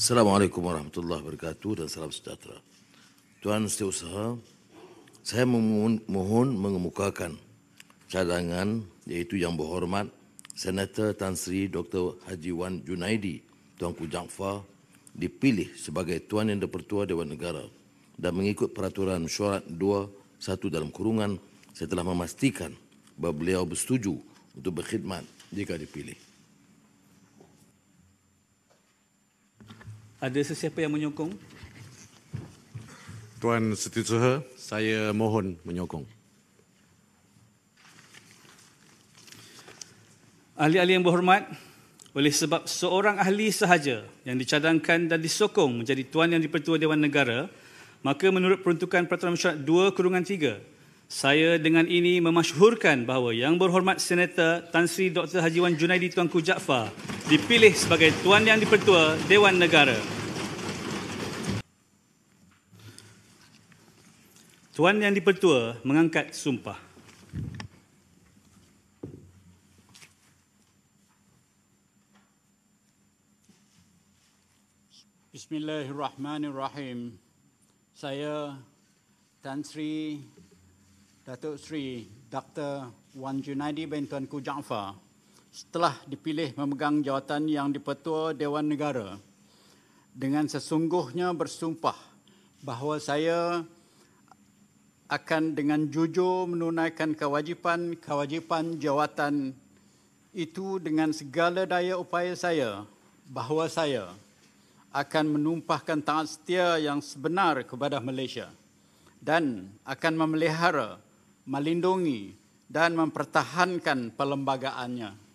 Assalamualaikum warahmatullahi wabarakatuh dan salam sejahtera. Tuan Setiausaha, saya mohon mengemukakan cadangan, yaitu yang berhormat Senator Tan Sri Dr. Haji Wan Junaidi, Tuanku Jaafar, dipilih sebagai Tuan Yang Dipertua Dewan Negara dan mengikut peraturan mesyuarat 2.1 dalam kurungan, saya telah memastikan bahawa beliau bersetuju untuk berkhidmat jika dipilih. Ada sesiapa yang menyokong? Tuan Setiausaha, saya mohon menyokong. Ahli-ahli yang berhormat, oleh sebab seorang ahli sahaja yang dicadangkan dan disokong menjadi Tuan Yang Dipertua Dewan Negara, maka menurut peruntukan Peraturan Mesyuarat 2/3, saya dengan ini memasyhurkan bahawa Yang Berhormat Senator Tan Sri Dr. Haji Wan Junaidi Tuanku Jaafar dipilih sebagai Tuan Yang Dipertua Dewan Negara. Tuan Yang Dipertua mengangkat sumpah. Bismillahirrahmanirrahim. Saya Tan Sri Datuk Sri Dr. Wan Junaidi bin Tuanku Jaafar setelah dipilih memegang jawatan Yang Dipertua Dewan Negara dengan sesungguhnya bersumpah bahawa saya akan dengan jujur menunaikan kewajipan jawatan itu dengan segala daya upaya saya, bahawa saya akan menumpahkan taat setia yang sebenar kepada Malaysia dan akan memelihara, melindungi dan mempertahankan perlembagaannya.